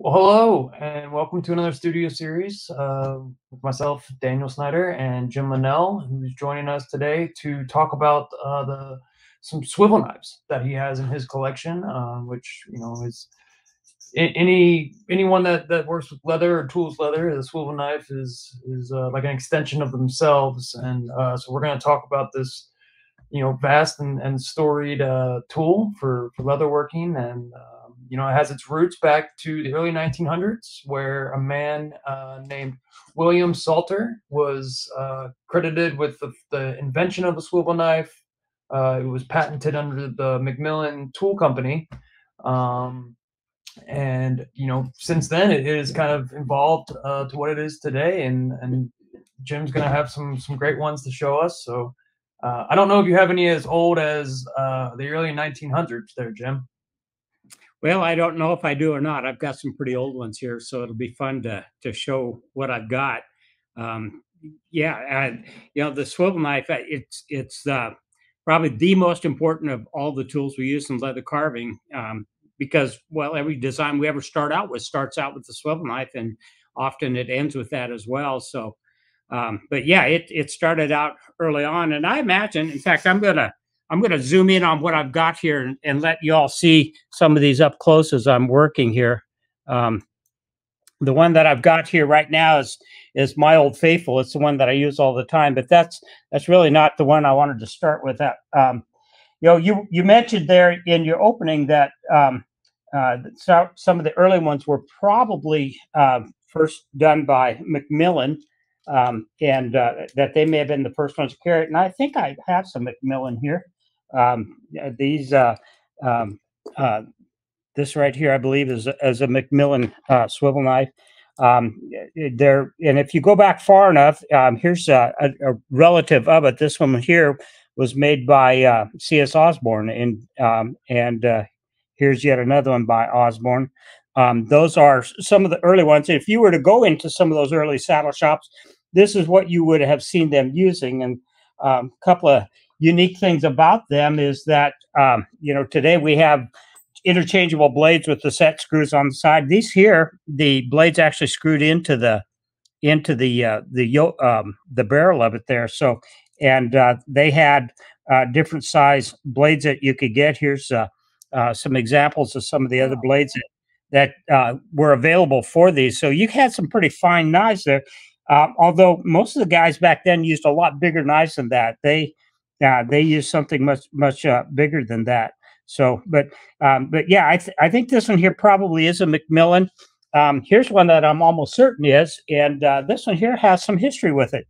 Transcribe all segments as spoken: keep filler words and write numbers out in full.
Well, hello, and welcome to another studio series uh, with myself, Daniel Snyder, and Jim Linnell, who's joining us today to talk about uh, the some swivel knives that he has in his collection, uh, which, you know, is any anyone that, that works with leather or tools leather, the swivel knife is, is uh, like an extension of themselves. And uh, so we're going to talk about this, you know, vast and, and storied uh, tool for, for leatherworking and uh, you know, it has its roots back to the early nineteen hundreds, where a man uh, named William Salter was uh, credited with the, the invention of the swivel knife. Uh, it was patented under the McMillen Tool Company. Um, and, you know, since then, it is kind of evolved uh, to what it is today. And, and Jim's going to have some, some great ones to show us. So uh, I don't know if you have any as old as uh, the early nineteen hundreds there, Jim. Well, I don't know if I do or not. I've got some pretty old ones here, so it'll be fun to to show what I've got. Um, yeah, I, you know, the swivel knife, it's it's uh, probably the most important of all the tools we use in leather carving um, because, well, every design we ever start out with starts out with the swivel knife, and often it ends with that as well. So, um, but yeah, it it started out early on, and I imagine, in fact, I'm gonna. I'm going to zoom in on what I've got here and, and let you all see some of these up close as I'm working here. Um, the one that I've got here right now is is my old faithful. It's the one that I use all the time, but that's that's really not the one I wanted to start with. That um, you know, you you mentioned there in your opening that um, uh, so some of the early ones were probably uh, first done by McMillen. Um, and uh, that they may have been the first ones to carry it. And I think I have some McMillen here. Um, these, uh, um, uh, this right here, I believe, is, is a McMillen uh, swivel knife. Um, there, and if you go back far enough, um, here's a, a, a relative of it. This one here was made by uh, C S Osborne, and um, and uh, here's yet another one by Osborne. Um, those are some of the early ones. If you were to go into some of those early saddle shops, this is what you would have seen them using. And um, a couple of unique things about them is that, um, you know, today we have interchangeable blades with the set screws on the side. These here, the blades actually screwed into the into the uh, the um, the barrel of it there. So, and uh, they had uh, different size blades that you could get. Here's uh, uh, some examples of some of the other blades that, that uh, were available for these. So you had some pretty fine knives there. Uh, although most of the guys back then used a lot bigger knives than that. They uh, they used something much, much uh, bigger than that. So, but, um, but yeah, I, th I think this one here probably is a McMillen. Um, here's one that I'm almost certain is, and uh, this one here has some history with it.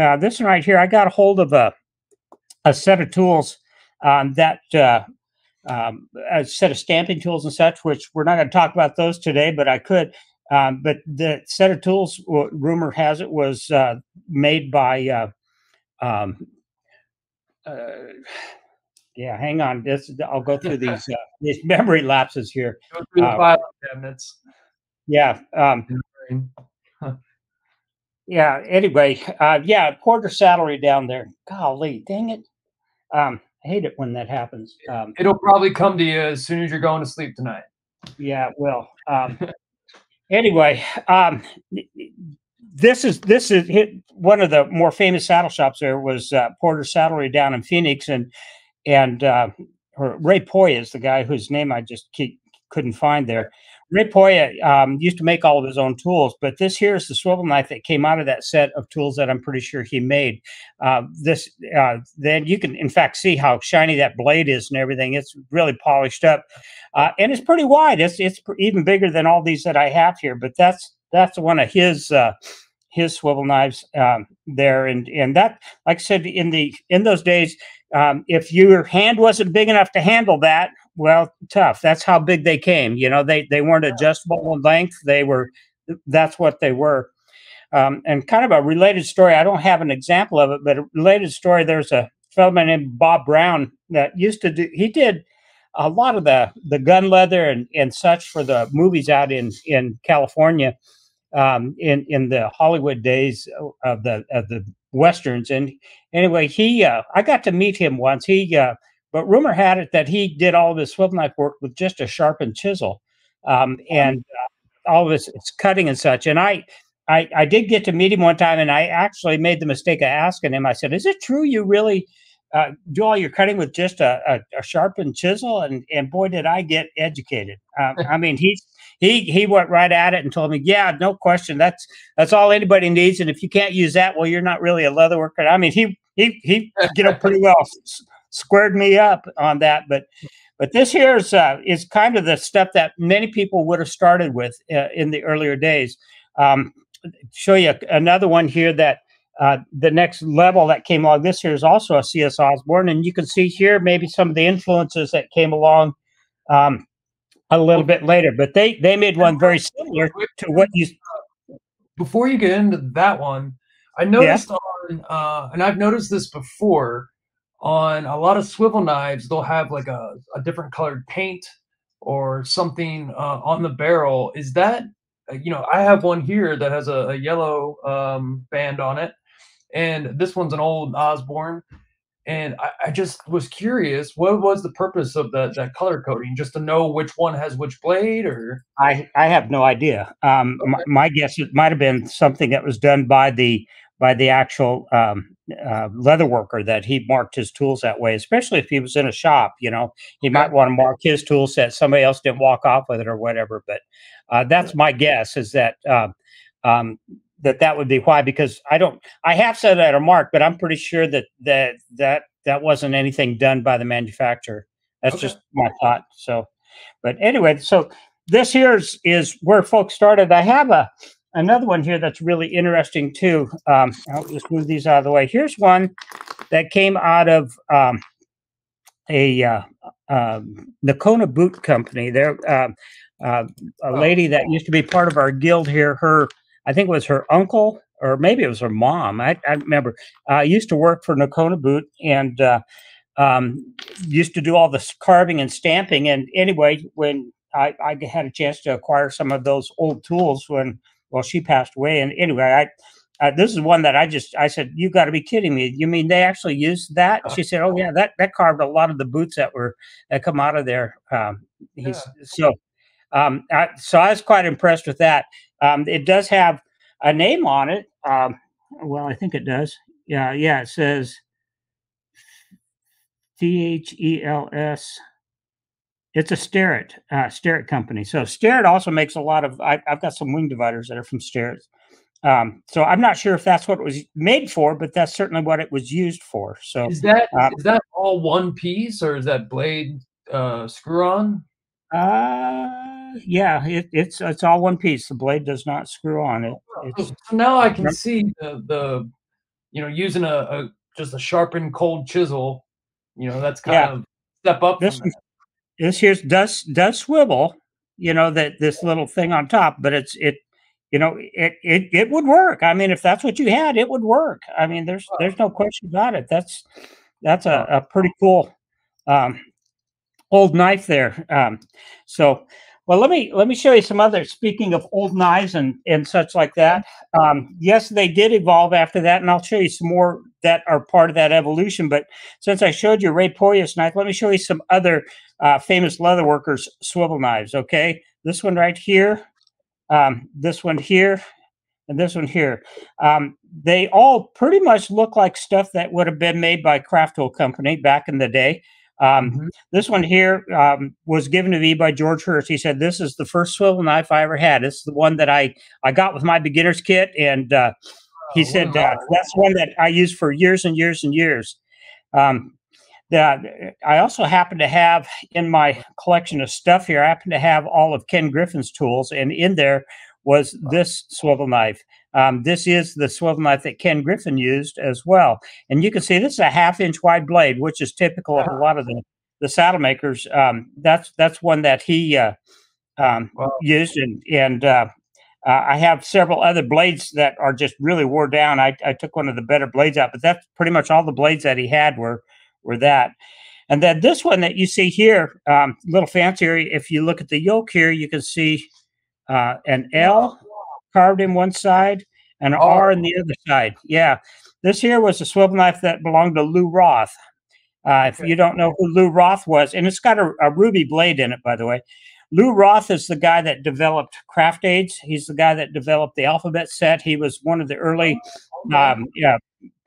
Uh, this one right here, I got a hold of a, a set of tools um, that, uh, um, a set of stamping tools and such, which we're not going to talk about those today, but I could. Um, but the set of tools, rumor has it, was uh, made by, uh, um, uh, yeah, hang on. This, I'll go through these, uh, these memory lapses here. Go through the uh, file cabinets. Yeah. Um, yeah, anyway. Uh, yeah, Porter Saddlery down there. Golly, dang it. Um, I hate it when that happens. Um, It'll probably come to you as soon as you're going to sleep tonight. Yeah, it will. Um, Anyway, um, this is this is one of the more famous saddle shops. There was uh, Porter Saddlery down in Phoenix, and and uh, or Ray Pohja is the guy whose name I just keep, couldn't find there. Ray Pohja um, used to make all of his own tools, but this here is the swivel knife that came out of that set of tools that I'm pretty sure he made. Uh, this uh, then you can in fact see how shiny that blade is and everything. It's really polished up, uh, and it's pretty wide. It's it's even bigger than all these that I have here. But that's that's one of his uh, his swivel knives um, there, and and that, like I said, in the in those days, um, if your hand wasn't big enough to handle that. Well, tough. That's how big they came. You know, they they weren't adjustable in length. They were. That's what they were. Um, and kind of a related story. I don't have an example of it, but a related story. There's a fellow named Bob Brown that used to do. He did a lot of the the gun leather and and such for the movies out in in California, um, in in the Hollywood days of the of the westerns. And anyway, he uh, I got to meet him once. He uh, But rumor had it that he did all of his swivel knife work with just a sharpened chisel. Um, and uh, all this cutting and such. And I, I, I did get to meet him one time, and I actually made the mistake of asking him. I said, "Is it true you really uh, do all your cutting with just a, a, a sharpened chisel?" And and boy, did I get educated. Um, I mean, he he he went right at it and told me, "Yeah, no question. That's that's all anybody needs. And if you can't use that, well, you're not really a leather worker." I mean, he he he you know pretty well squared me up on that, but. But this here is, uh, is kind of the stuff that many people would have started with uh, in the earlier days. Um, show you another one here that uh, the next level that came along. This here is also a C S. Osborne, and you can see here maybe some of the influences that came along um, a little bit later. But they, they made one very similar to what you... Before you get into that one, I noticed yeah. on, uh, and I've noticed this before, on a lot of swivel knives, they'll have like a, a different colored paint or something uh, on the barrel. Is that, you know, I have one here that has a, a yellow um, band on it. And this one's an old Osborne. And I, I just was curious, what was the purpose of that, that color coding? Just to know which one has which blade? Or I, I have no idea. Um, okay. my, my guess, it might have been something that was done by the by the actual um, uh, leather worker, that he marked his tools that way, especially if he was in a shop, you know, he might want to mark his tool set. Somebody else didn't walk off with it or whatever. But uh, that's my guess, is that, uh, um, that that would be why, because I don't, I have said that a mark, but I'm pretty sure that, that, that, that wasn't anything done by the manufacturer. That's okay. Just my thought. So, but anyway, so this here's is where folks started. I have a, Another one here that's really interesting, too. Um, I'll just move these out of the way. Here's one that came out of um, a uh, uh, Nocona Boot Company. There, uh, uh, a lady that used to be part of our guild here, her, I think it was her uncle, or maybe it was her mom. I, I remember. Uh, used to work for Nocona Boot, and uh, um, used to do all the carving and stamping. And anyway, when I, I had a chance to acquire some of those old tools when... Well, she passed away, and anyway, I, uh, this is one that I just, I said, "You got to be kidding me. You mean they actually used that?" She said, "Oh, yeah, that that carved a lot of the boots that were, that come out of there." Um, he's, yeah. So um, I, so I was quite impressed with that. Um, it does have a name on it. Um, well, I think it does. Yeah, yeah, it says T H E L S. It's a Starrett, uh, Starrett company. So Starrett also makes a lot of, I, I've got some wing dividers that are from Starrett. Um, so I'm not sure if that's what it was made for, but that's certainly what it was used for. So is that, uh, is that all one piece, or is that blade uh, screw on? Uh, yeah, it, it's, it's all one piece. The blade does not screw on it. It's, so now I can see the, the you know, using a, a, just a sharpened cold chisel, you know, that's kind yeah. of step up. This from that. This here does does swivel, you know, that this little thing on top, but it's it, you know, it it it would work. I mean, if that's what you had, it would work. I mean, there's there's no question about it. That's that's a, a pretty cool um, old knife there. Um, so, well, let me let me show you some other. Speaking of old knives and and such like that, um, yes, they did evolve after that, and I'll show you some more that are part of that evolution. But since I showed you Ray Pohja's knife, let me show you some other uh, famous leatherworkers' swivel knives. Okay, this one right here, um, this one here, and this one here. Um, they all pretty much look like stuff that would have been made by Craft Tool Company back in the day. Um, mm-hmm. This one here um, was given to me by George Hurst. He said, "This is the first swivel knife I ever had. It's the one that I I got with my beginner's kit," and uh, he said, uh, "That's one that I used for years and years and years." Um, the, I also happen to have in my collection of stuff here, I happen to have all of Ken Griffin's tools, and in there was this swivel knife. Um, this is the swivel knife that Ken Griffin used as well. And you can see this is a half-inch wide blade, which is typical of a lot of the, the saddle makers. Um, that's that's one that he uh, um, wow. used, and, and uh, Uh, I have several other blades that are just really wore down. I, I took one of the better blades out, but that's pretty much all the blades that he had were were that. And then this one that you see here, a um, little fancier. If you look at the yoke here, you can see uh, an L carved in one side and an R in the other side. Yeah, this here was a swivel knife that belonged to Lou Roth. Uh, if you don't know who Lou Roth was, and it's got a, a ruby blade in it, by the way. Lou Roth is the guy that developed Craft Aids. He's the guy that developed the alphabet set. He was one of the early um, yeah,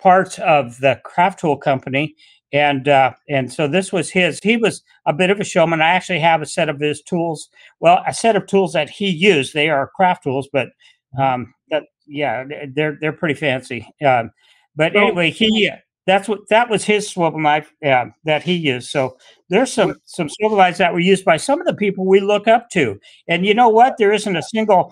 parts of the Craft Tool Company. And uh, and so this was his. He was a bit of a showman. I actually have a set of his tools. Well, a set of tools that he used. They are craft tools, but um, that, yeah, they're they're pretty fancy. Um, but so, anyway, he that's what that was his swivel knife uh, that he used. So there's some some swivel knives that were used by some of the people we look up to. And you know what? There isn't a single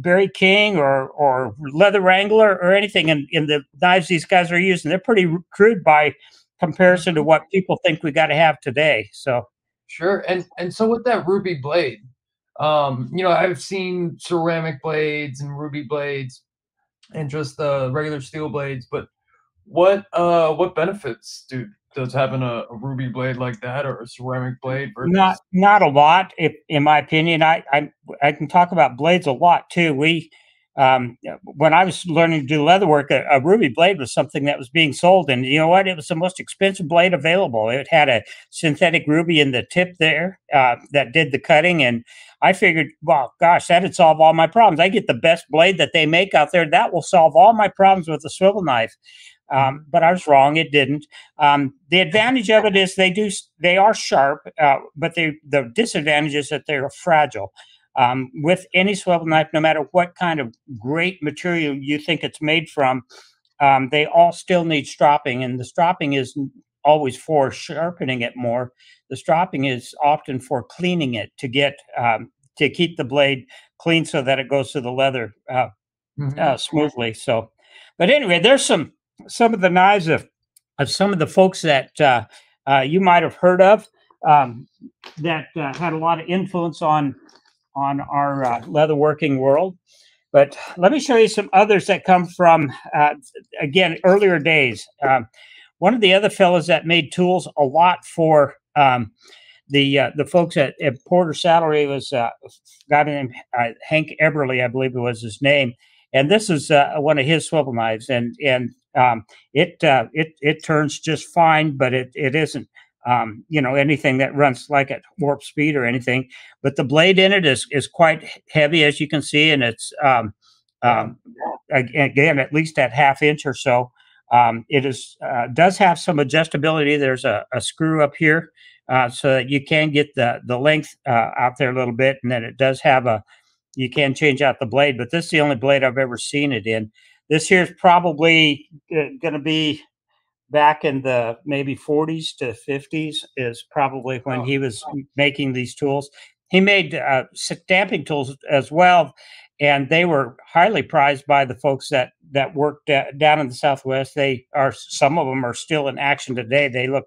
Barry King or or Leather Wrangler or anything in in the knives these guys are using. They're pretty crude by comparison to what people think we got to have today. So sure. And and so with that ruby blade, um, you know, I've seen ceramic blades and ruby blades and just the uh, regular steel blades. But what uh, what benefits do does having a, a ruby blade like that or a ceramic blade? Versus not not a lot, if, in my opinion. I, I I can talk about blades a lot too. We Um, when I was learning to do leatherwork, a, a ruby blade was something that was being sold, and you know what? It was the most expensive blade available. It had a synthetic ruby in the tip there uh, that did the cutting, and I figured, well, gosh, that'd solve all my problems. I get the best blade that they make out there. That will solve all my problems with a swivel knife. Um, but I was wrong. It didn't. Um, the advantage of it is they do they are sharp, uh, but they, the disadvantage is that they're fragile. Um, with any swivel knife, no matter what kind of great material you think it's made from, um, they all still need stropping, and the stropping is always for sharpening it more. The stropping is often for cleaning it to get um, to keep the blade clean so that it goes to the leather uh, mm-hmm. uh, smoothly. So, but anyway, there's some some of the knives of of some of the folks that uh, uh, you might have heard of um, that uh, had a lot of influence on. on our uh, leatherworking world. But let me show you some others that come from, uh, again, earlier days. Um, one of the other fellows that made tools a lot for um, the uh, the folks at, at Porter Saddlery was uh, a guy named uh, Hank Eberly, I believe it was his name. And this is uh, one of his swivel knives. And and um, it, uh, it it turns just fine, but it, it isn't. Um, you know, anything that runs like at warp speed or anything, but the blade in it is is quite heavy, as you can see, and it's um, um, again at least at half inch or so. Um, it is uh, does have some adjustability. There's a, a screw up here uh, so that you can get the the length uh, out there a little bit, and then it does have a you can change out the blade. But this is the only blade I've ever seen it in. This here is probably going to be. Back in the maybe forties to fifties is probably when he was making these tools. He made uh, stamping tools as well, and they were highly prized by the folks that that worked uh, down in the Southwest. They are some of them are still in action today. They look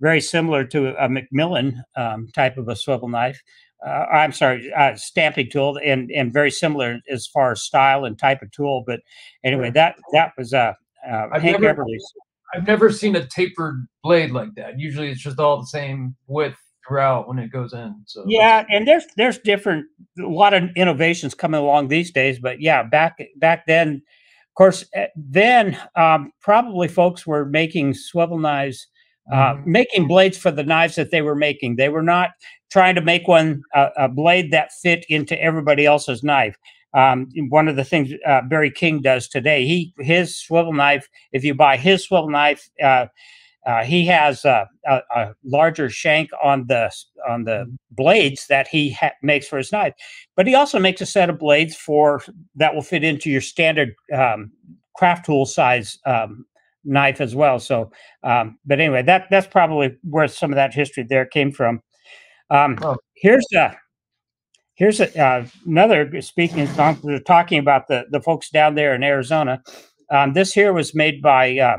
very similar to a McMillen um, type of a swivel knife. Uh, I'm sorry, uh, stamping tool, and and very similar as far as style and type of tool. But anyway, that that was uh, uh, Hank Eberly's. I've never seen a tapered blade like that. Usually it's just all the same width throughout when it goes in. So yeah, and there's there's different a lot of innovations coming along these days, but yeah, back back then, of course, then um, probably folks were making swivel knives, uh, mm-hmm. making blades for the knives that they were making. They were not trying to make one uh, a blade that fit into everybody else's knife. Um, one of the things uh, Barry King does today, he his swivel knife, if you buy his swivel knife, uh, uh, he has a, a, a larger shank on the on the blades that he ha makes for his knife. But he also makes a set of blades for that will fit into your standard um, craft tool size um, knife as well. So, um, but anyway, that that's probably where some of that history there came from. Um, oh. Here's a. Here's a, uh, another, speaking of, we were talking about the, the folks down there in Arizona. Um, this here was made by uh,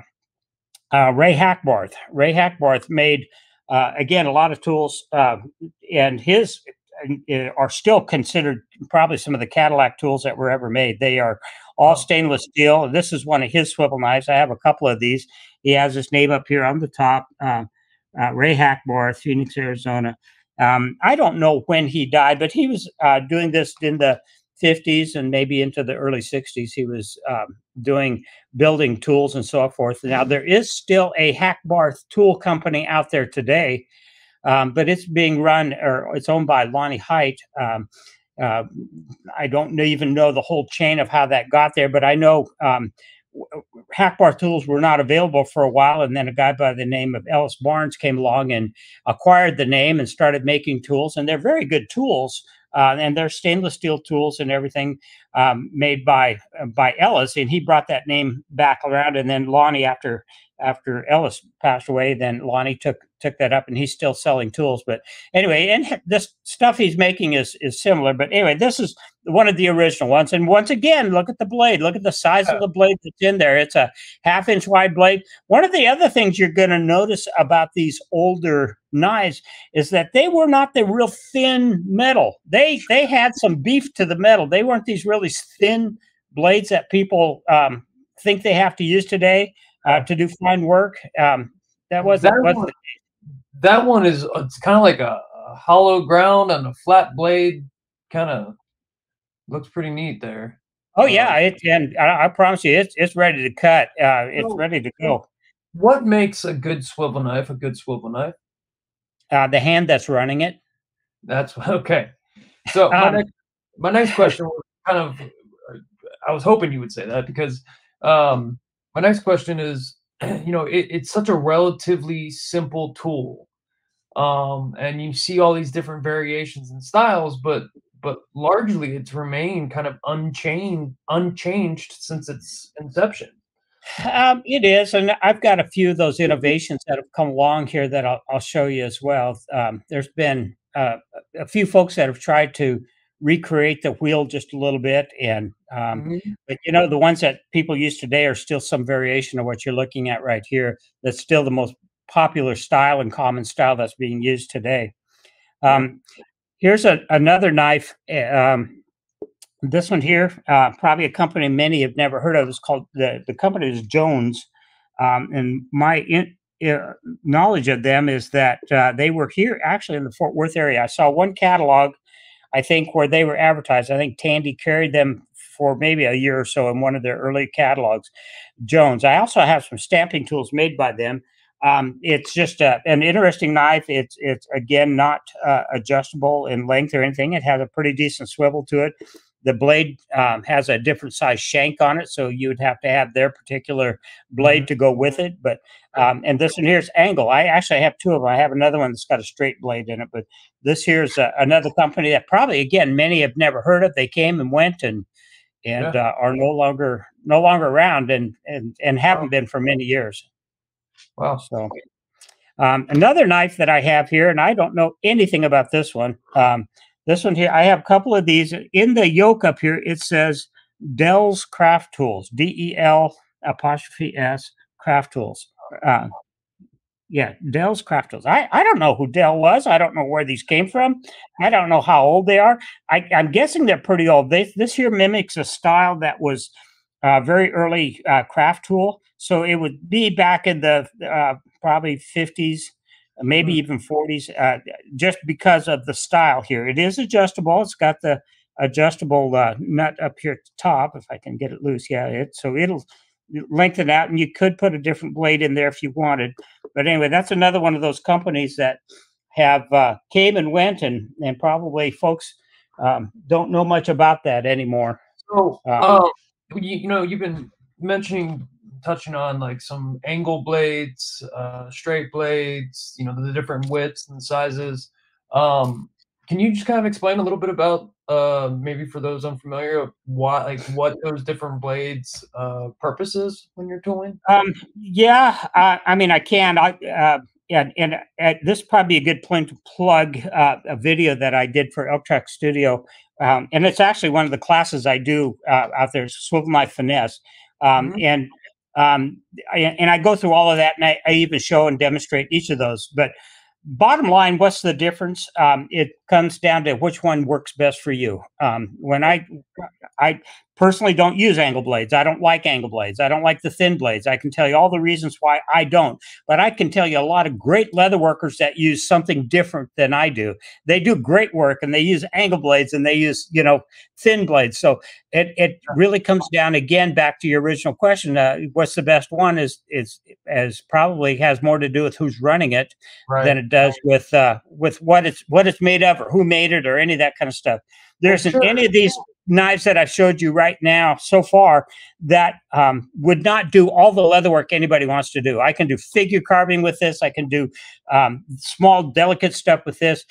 uh, Ray Hackbarth. Ray Hackbarth made, uh, again, a lot of tools, uh, and his uh, are still considered probably some of the Cadillac tools that were ever made. They are all stainless steel. This is one of his swivel knives. I have a couple of these. He has his name up here on the top, uh, uh, Ray Hackbarth, Phoenix, Arizona. Um, I don't know when he died, but he was uh, doing this in the fifties and maybe into the early sixties. He was um, doing building tools and so forth. Now, there is still a Hackbarth Tool Company out there today. Um, but it's being run, or it's owned by Lonnie Hite. Um, uh, I don't even know the whole chain of how that got there, but I know um, Hackbarth tools were not available for a while, and then a guy by the name of Ellis Barnes came along and acquired the name and started making tools, and they're very good tools. Uh, and they're stainless steel tools and everything um, made by uh, by Ellis, and he brought that name back around. And then Lonnie, after after Ellis passed away, then Lonnie took took that up, and he's still selling tools. But anyway, and this stuff he's making is is similar. But anyway, this is one of the original ones. And once again, look at the blade. Look at the size of the blade that's in there. It's a half inch wide blade. One of the other things you're going to notice about these older knives is that they were not the real thin metal. They they had some beef to the metal. They weren't these really thin blades that people um, think they have to use today uh, to do fine work. Um, that wasn't, that wasn't one, the case. That one is it's kind of like a, a hollow ground and a flat blade. Kind of looks pretty neat there. Oh yeah, um, it, and I, I promise you, it's it's ready to cut. Uh, it's well, ready to go. What makes a good swivel knife a good swivel knife? Uh, the hand that's running it. That's okay. So my, um, next, my next question was kind of, I was hoping you would say that, because um, my next question is, you know, it, it's such a relatively simple tool. Um, and you see all these different variations and styles, but, but largely it's remained kind of unchanged, unchanged since its inception. Um, it is, and I've got a few of those innovations that have come along here that I'll, I'll show you as well. Um, there's been uh, a few folks that have tried to recreate the wheel just a little bit, and um, mm-hmm. but you know, the ones that people use today are still some variation of what you're looking at right here. That's still the most popular style and common style that's being used today. Um, here's a, another knife. Um, This one here, uh, probably a company many have never heard of. It's called, the, the company is Jones. Um, and my in, uh, knowledge of them is that uh, they were here actually in the Fort Worth area. I saw one catalog, I think, where they were advertised. I think Tandy carried them for maybe a year or so in one of their early catalogs, Jones. I also have some stamping tools made by them. Um, it's just a, an interesting knife. It's, it's again, not uh, adjustable in length or anything. It has a pretty decent swivel to it. The blade um, has a different size shank on it, so you would have to have their particular blade to go with it. But um, and this one here is angle. I actually have two of them. I have another one that's got a straight blade in it. But this here is uh, another company that probably, again, many have never heard of. They came and went, and and yeah. uh, are no longer no longer around, and and and haven't wow. been for many years. Wow. So um, another knife that I have here, and I don't know anything about this one. Um, This one here, I have a couple of these. In the yoke up here, it says Del's Craft Tools, D E L apostrophe S, Craft Tools. Uh, yeah, Del's Craft Tools. I, I don't know who Del was. I don't know where these came from. I don't know how old they are. I, I'm guessing they're pretty old. They, this here mimics a style that was uh, very early uh, craft tool. So it would be back in the uh, probably fifties. Maybe even forties, uh, just because of the style here. It is adjustable. It's got the adjustable uh, nut up here at the top, if I can get it loose. Yeah, it, so it'll lengthen out, and you could put a different blade in there if you wanted. But anyway, that's another one of those companies that have uh, came and went, and, and probably folks um, don't know much about that anymore. So, um, uh, you, you know, you've been mentioning, touching on like some angle blades, uh, straight blades, you know, the different widths and sizes. Um, can you just kind of explain a little bit about, uh, maybe for those unfamiliar, why, like what those different blades, uh, purposes when you're tooling? Um, yeah, I, I mean, I can, I, uh, and, and uh, this is probably a good point to plug uh, a video that I did for Elktracks Studio. Um, and it's actually one of the classes I do uh, out there, Swivel Knife Finesse. Um, mm-hmm. And Um, I, and I go through all of that, and I, I even show and demonstrate each of those. But bottom line, what's the difference? Um, it comes down to which one works best for you. Um, when I, I personally don't use angle blades. I don't like angle blades. I don't like the thin blades. I can tell you all the reasons why I don't, but I can tell you a lot of great leather workers that use something different than I do. They do great work and they use angle blades and they use, you know, thin blades. So it, it really comes down again, back to your original question. Uh, what's the best one is, is, as probably has more to do with who's running it right. than it does right. with, uh, with what it's, what it's made of or who made it or any of that kind of stuff. There isn't sure. any of these knives that I've showed you right now so far that um, would not do all the leather work anybody wants to do. I can do figure carving with this. I can do um, small, delicate stuff with this.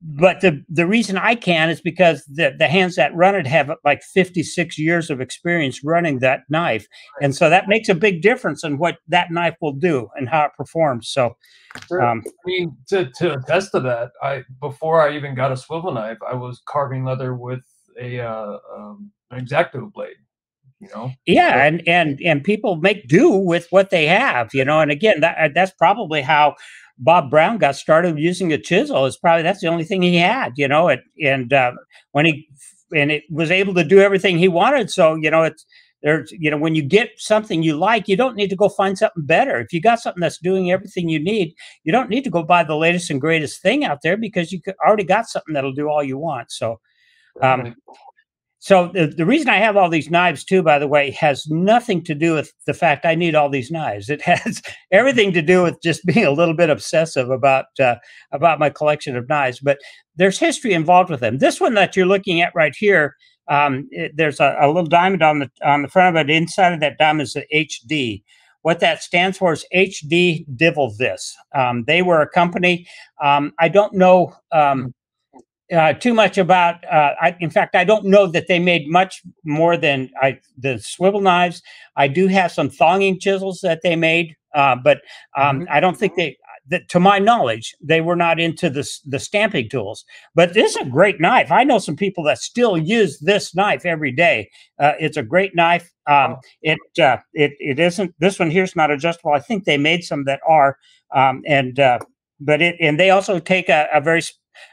But the, the reason I can is because the, the hands that run it have like fifty-six years of experience running that knife. And so that makes a big difference in what that knife will do and how it performs. So um, I mean, to, to attest to that, I before I even got a swivel knife, I was carving leather with a uh, um, an X-Acto blade, you know. Yeah, so, and and and people make do with what they have, you know. And again, that that's probably how Bob Brown got started using a chisel. It's probably that's the only thing he had, you know. It and uh, when he and it was able to do everything he wanted. So you know, it's there's you know when you get something you like, you don't need to go find something better. If you got something that's doing everything you need, you don't need to go buy the latest and greatest thing out there because you already got something that'll do all you want. So. Um, so the, the reason I have all these knives too, by the way, has nothing to do with the fact I need all these knives. It has everything to do with just being a little bit obsessive about, uh, about my collection of knives, but there's history involved with them. This one that you're looking at right here, um, it, there's a, a little diamond on the, on the front of it. Inside of that diamond is the H D. What that stands for is H D DeVilbiss. Um, they were a company. Um, I don't know, um, Uh, too much about, uh, I, in fact, I don't know that they made much more than I, the swivel knives. I do have some thonging chisels that they made, uh, but um, mm-hmm. I don't think they, that, to my knowledge, they were not into the, the stamping tools. But this is a great knife. I know some people that still use this knife every day. Uh, it's a great knife. Um, it, uh, it, it isn't, this one here's not adjustable. I think they made some that are, um, and, uh, but it, and they also take a, a very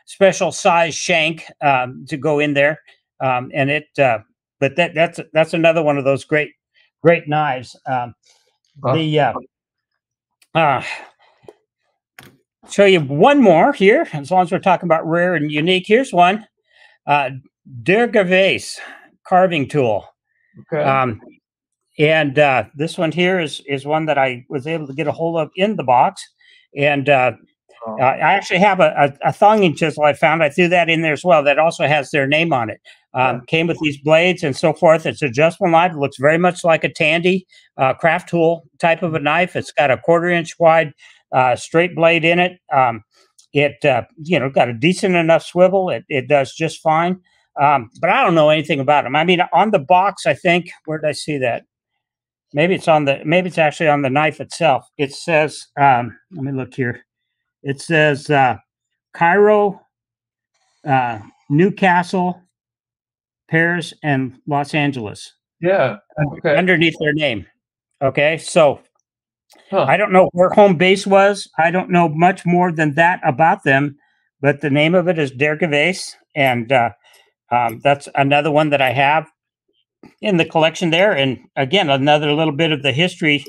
special size shank um, to go in there, um, and it. Uh, but that that's that's another one of those great great knives. Um, oh. The uh, uh, show you one more here, as long as we're talking about rare and unique. Here's one, uh, De Gervais carving tool. Okay. Um, and uh, this one here is is one that I was able to get a hold of in the box, and. Uh, Uh, I actually have a, a, a thonging chisel I found. I threw that in there as well. That also has their name on it. Um, yeah. Came with these blades and so forth. It's adjustable knife. It looks very much like a Tandy uh, craft tool type of a knife. It's got a quarter inch wide uh, straight blade in it. Um, it uh, you know got a decent enough swivel. It, it does just fine. Um, but I don't know anything about them. I mean, on the box, I think where did I see that? Maybe it's on the. Maybe it's actually on the knife itself. It says. Um, let me look here. It says uh, Cairo, uh, Newcastle, Paris, and Los Angeles. Yeah. Okay. Underneath their name. Okay. So huh. I don't know where home base was. I don't know much more than that about them, but the name of it is De Gervais. And uh, um, that's another one that I have in the collection there. And again, another little bit of the history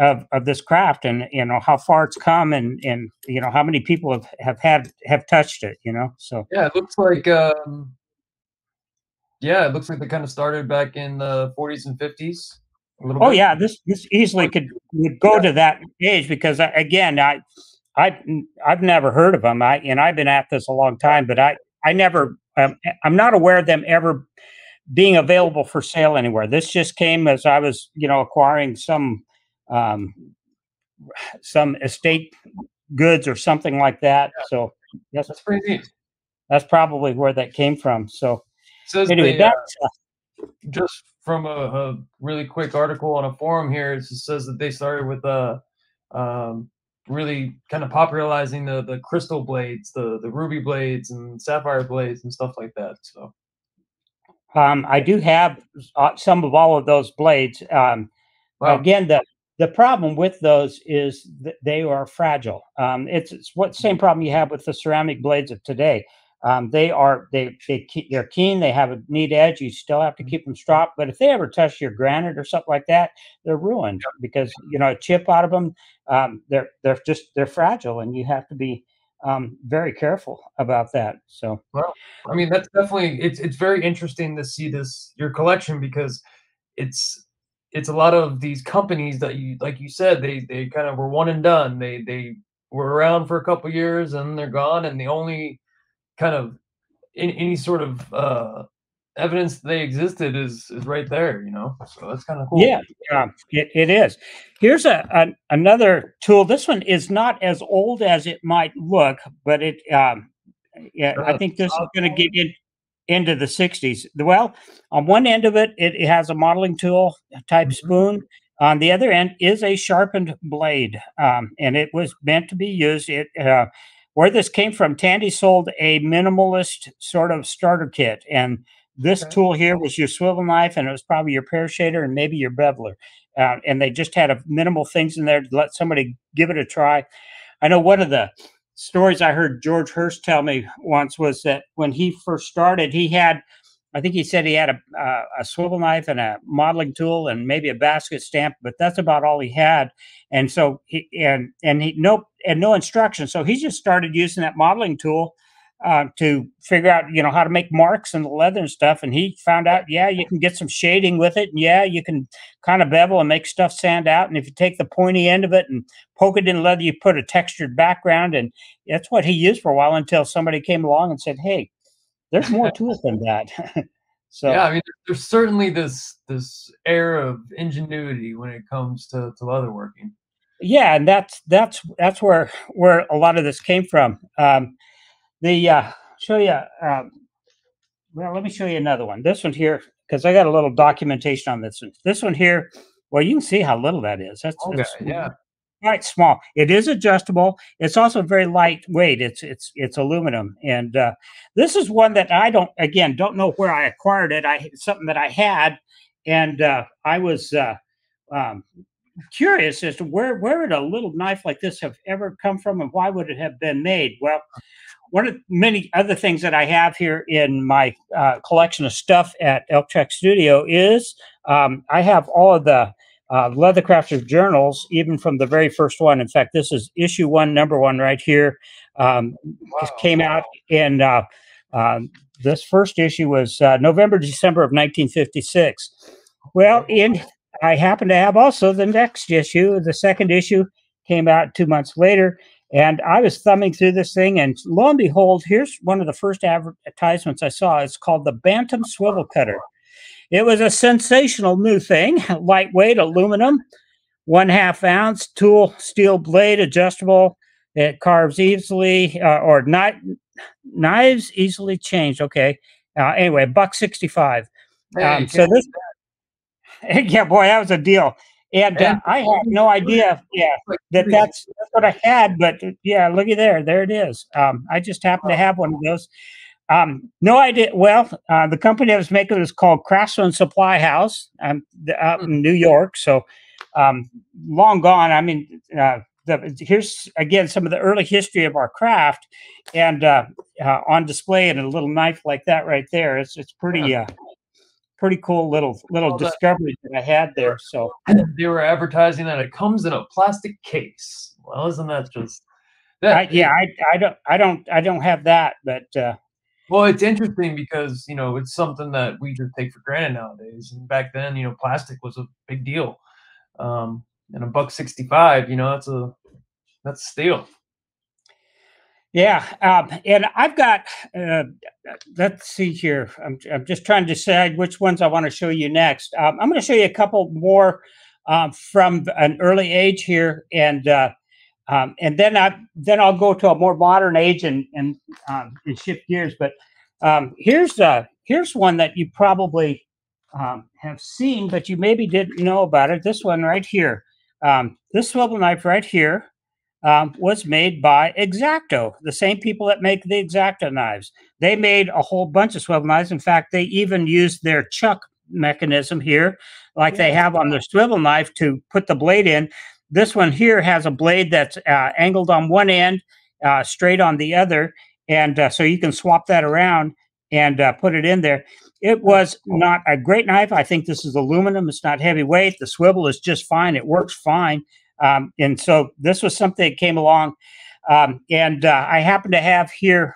Of, of this craft and, you know, how far it's come and, and, you know, how many people have, have had, have touched it, you know? So, yeah, it looks like, um, yeah, it looks like they kind of started back in the forties and fifties. A little oh bit. Yeah. This, this easily could, could go yeah. to that age because I, again, I, I, I've never heard of them. I, and I've been at this a long time, but I, I never, um, I'm not aware of them ever being available for sale anywhere. This just came as I was, you know, acquiring some, um, some estate goods or something like that. Yeah. So yes, that's pretty neat. That's probably where that came from. So anyway, they, uh, that's, uh, just from a, a really quick article on a forum here, it just says that they started with, uh, um, really kind of popularizing the, the crystal blades, the, the ruby blades and sapphire blades and stuff like that. So, um, I do have uh, some of all of those blades. Um, wow. Again, the, The problem with those is that they are fragile. Um, it's, it's what same problem you have with the ceramic blades of today. Um, they are they they they're keen. They have a neat edge. You still have to keep them stropped. But if they ever touch your granite or something like that, they're ruined because you know a chip out of them. Um, they're they're just they're fragile, and you have to be um, very careful about that. So, well, I mean, that's definitely it's it's very interesting to see this your collection because it's it's a lot of these companies that you like you said they they kind of were one and done. They they were around for a couple of years and they're gone, and the only kind of in, any sort of uh, evidence they existed is is right there, you know. So that's kind of cool. Yeah, yeah, it, it is. Here's a, a another tool. This one is not as old as it might look, but it um, yeah, I think this is going to get in, into the sixties. Well, on one end of it, it, it has a modeling tool type mm-hmm. spoon. On the other end is a sharpened blade, um, and it was meant to be used. It uh, where this came from, Tandy sold a minimalist sort of starter kit, and this okay. tool here was your swivel knife, and it was probably your pear shader and maybe your beveler, uh, and they just had a minimal things in there to let somebody give it a try. I know one of the stories I heard George Hurst tell me once was that when he first started, he had. I think he said he had a, uh, a swivel knife and a modeling tool and maybe a basket stamp, but that's about all he had. And so he and and he no and no instruction. So he just started using that modeling tool uh, to figure out you know how to make marks in the leather and stuff. And he found out, yeah, you can get some shading with it, and yeah, you can kind of bevel and make stuff stand out. And if you take the pointy end of it and poke it in leather, you put a textured background, and that's what he used for a while until somebody came along and said, hey. There's more to it than that. So yeah, I mean, there's certainly this this air of ingenuity when it comes to, to leatherworking. Yeah, and that's that's that's where where a lot of this came from. Um, the uh, show you. Uh, well, let me show you another one. This one here, because I got a little documentation on this one. This one here. Well, you can see how little that is. That's okay, that's, yeah. Quite small. It is adjustable. It's also very lightweight. It's it's it's aluminum, and uh, this is one that I don't again don't know where I acquired it. I it's something that I had, and uh, I was uh, um, curious as to where where would a little knife like this have ever come from, and why would it have been made? Well, one of many other things that I have here in my uh, collection of stuff at Elktracks Studio is um, I have all of the. Uh, Leathercrafter journals, even from the very first one. In fact, this is issue one, number one right here. Um, wow, came wow. out in, uh, uh, this first issue was uh, November, December of nineteen fifty-six. Well, in I happen to have also the next issue. The second issue came out two months later, and I was thumbing through this thing, and lo and behold, here's one of the first advertisements I saw. It's called the Bantam Swivel Cutter. It was a sensational new thing, lightweight aluminum, one half ounce tool, steel blade, adjustable. It carves easily, uh, or not knives easily changed. Okay, uh, anyway, buck sixty-five. Um, hey, so this, yeah, boy, that was a deal. And uh, I had no idea, yeah, that that's, that's what I had. But yeah, looky there, there it is. Um, I just happened to have one of those. Um, no idea. Well, uh, the company I was making it was called Craftsman's Supply House um, out in New York. So um, long gone. I mean, uh, the, here's, again, some of the early history of our craft and uh, uh, on display and a little knife like that right there. It's it's pretty uh, pretty cool little little well, discovery that, that I had there. So they were advertising that it comes in a plastic case. Well, isn't that just that? I, yeah, I, I don't I don't I don't have that, but. Uh, Well, it's interesting because, you know, it's something that we just take for granted nowadays. And back then, you know, plastic was a big deal. Um, and a buck sixty-five, you know, that's a that's steel. Yeah. Um, and I've got, uh, let's see here. I'm, I'm just trying to decide which ones I want to show you next. Um, I'm going to show you a couple more um, from an early age here. And uh Um, and then I then I'll go to a more modern age and and, um, and shift gears. But um, here's uh, here's one that you probably um, have seen, but you maybe didn't know about it. This one right here, um, this swivel knife right here, um, was made by X-Acto, the same people that make the X-Acto knives. They made a whole bunch of swivel knives. In fact, they even used their chuck mechanism here, like they have on their swivel knife, to put the blade in. This one here has a blade that's uh, angled on one end, uh, straight on the other, And uh, so you can swap that around and uh, put it in there. It was not a great knife. I think this is aluminum. It's not heavyweight. The swivel is just fine. It works fine. Um, and so this was something that came along. Um, and uh, I happen to have here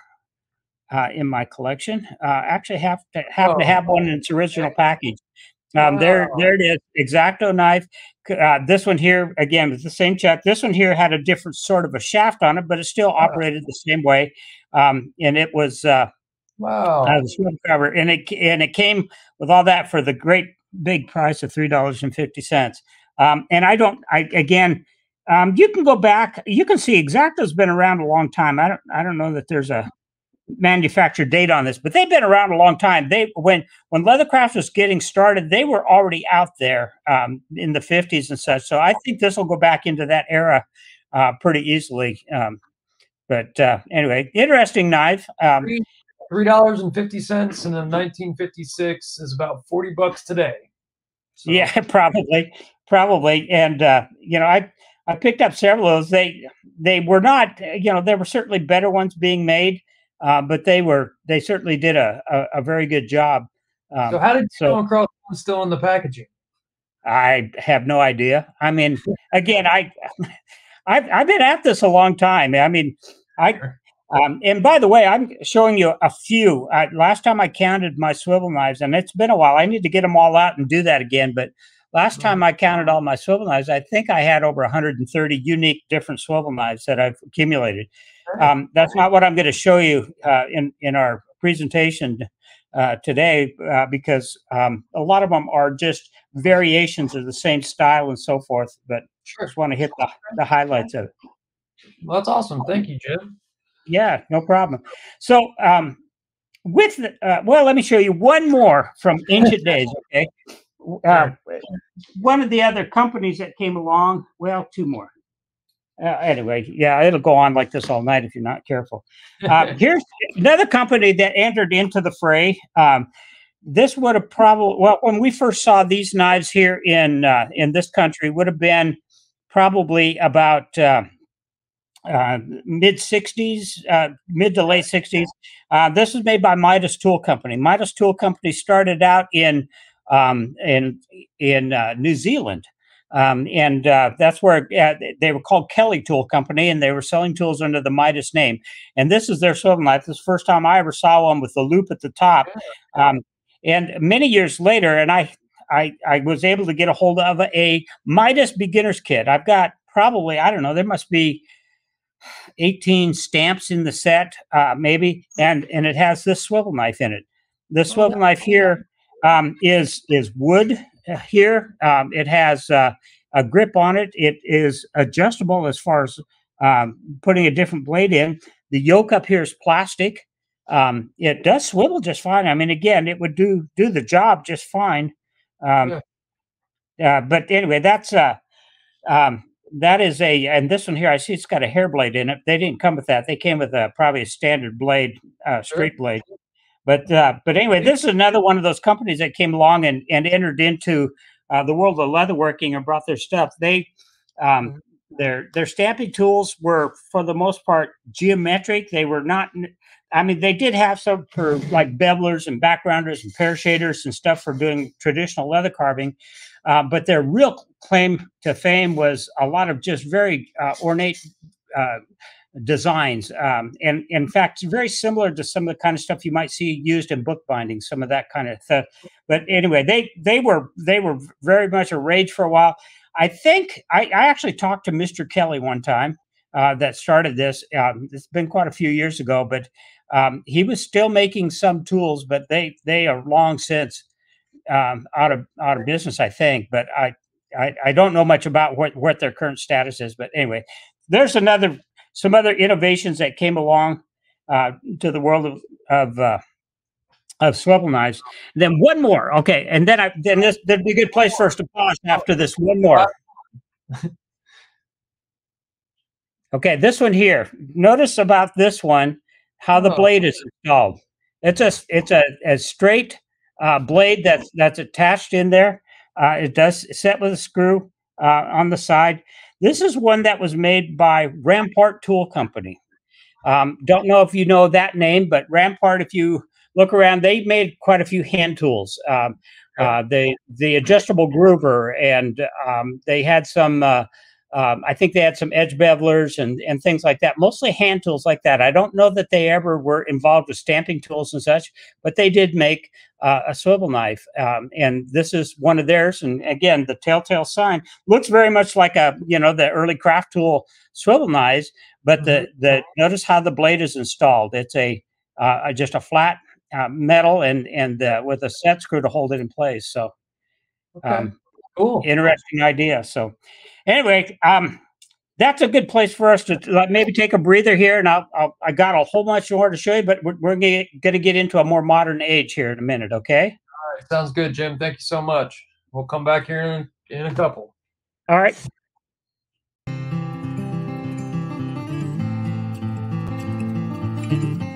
uh, in my collection, uh, actually have to, happen oh. to have one in its original package. Um, wow. There there it is, X-Acto knife. Uh, this one here, again, with the same chuck. This one here had a different sort of a shaft on it, but it still operated wow. the same way. Um, and it was uh, wow. uh, the swivel cover. And it, and it came with all that for the great big price of three dollars and fifty cents. Um, and I don't, I again, um, you can go back, you can see X-Acto's been around a long time. I don't, I don't know that there's a manufactured date on this, but they've been around a long time. They, when, when Leathercraft was getting started, they were already out there, um, in the fifties and such. So I think this will go back into that era, uh, pretty easily. Um, but, uh, anyway, interesting knife. Um, three dollars and fifty cents and in nineteen fifty-six is about forty bucks today. So. Yeah, probably. Probably. And, uh, you know, I, I picked up several of those. They, they were not, you know, there were certainly better ones being made, uh, but they were, they certainly did a, a, a very good job. Um, so how did you so, come across one still in the packaging? I have no idea. I mean, again, I, I've, I've been at this a long time. I mean, I, um, and by the way, I'm showing you a few. I, last time I counted my swivel knives, and it's been a while. I need to get them all out and do that again, but last time I counted all my swivel knives, I think I had over one hundred thirty unique different swivel knives that I've accumulated. Um, that's not what I'm going to show you uh, in, in our presentation uh, today, uh, because um, a lot of them are just variations of the same style and so forth, but sure. Just want to hit the, the highlights of it. Well, that's awesome. Thank you, Jim. Yeah, no problem. So um, with, the, uh, well, let me show you one more from ancient days, okay? Uh, one of the other companies that came along, well, two more. Uh, anyway, yeah, it'll go on like this all night if you're not careful. Uh, here's another company that entered into the fray. Um, this would have probably, well, when we first saw these knives here in uh, in this country, would have been probably about uh, uh, mid sixties, uh, mid to late sixties. Uh, this was made by Midas Tool Company. Midas Tool Company started out in um in in uh, New Zealand, um and uh, that's where uh, they were called Kelly Tool Company, and they were selling tools under the Midas name. And this is their swivel knife. This is the first time I ever saw one with the loop at the top. Um and many years later, and I I I was able to get a hold of a Midas beginner's kit. I've got probably, I don't know, there must be eighteen stamps in the set, uh maybe, and and it has this swivel knife in it. This swivel knife here Um, is is wood here. Um, it has uh, a grip on it. It is adjustable as far as um, putting a different blade in. The yoke up here is plastic. Um, it does swivel just fine. I mean, again, it would do do the job just fine. Um, yeah. uh, but anyway, that's uh, um, that is a, and this one here, I see it's got a hair blade in it. They didn't come with that. They came with a probably a standard blade, uh, straight blade. But uh, but anyway, this is another one of those companies that came along and, and entered into uh, the world of leatherworking and brought their stuff. They um, their their stamping tools were for the most part geometric. They were not. I mean, they did have some for like bevelers and backgrounders and pear shaders and stuff for doing traditional leather carving. Uh, but their real claim to fame was a lot of just very uh, ornate. Uh, designs. Um, and, and in fact, very similar to some of the kind of stuff you might see used in bookbinding, some of that kind of stuff. But anyway, they, they were, they were very much a rage for a while. I think I, I actually talked to Mister Kelly one time, uh, that started this, um, it's been quite a few years ago, but, um, he was still making some tools, but they, they are long since, um, out of, out of business, I think, but I, I, I don't know much about what, what their current status is, but anyway, there's another, some other innovations that came along uh, to the world of of, uh, of swivel knives. And then one more, okay, and then I then this that'd be a good place for us to pause after this one more. Okay, this one here. Notice about this one how the blade is installed. It's a it's a, a straight uh, blade that's that's attached in there. Uh, it does set with a screw uh, on the side. This is one that was made by Rampart Tool Company. Um, don't know if you know that name, but Rampart, if you look around, they made quite a few hand tools. Um, uh, they, the adjustable groover, and um, they had some, uh, um, I think they had some edge bevelers and, and things like that, mostly hand tools like that. I don't know that they ever were involved with stamping tools and such, but they did make uh, a swivel knife. Um, and this is one of theirs. And again, the telltale sign looks very much like a, you know, the early craft tool swivel knives, but the, the notice how the blade is installed. It's a, uh, just a flat uh, metal and, and uh, with a set screw to hold it in place. So okay. um, cool. Interesting idea. So anyway, um, that's a good place for us to uh, maybe take a breather here. And I'll, I'll, I got a whole bunch more to show you, but we're, we're going to get into a more modern age here in a minute. Okay. All right. Sounds good, Jim. Thank you so much. We'll come back here in, in a couple. All right. Thank you.